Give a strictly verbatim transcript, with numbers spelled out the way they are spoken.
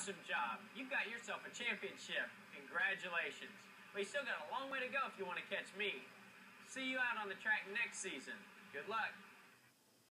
Awesome job. You've got yourself a championship. Congratulations. But you still got a long way to go if you want to catch me. See you out on the track next season. Good luck.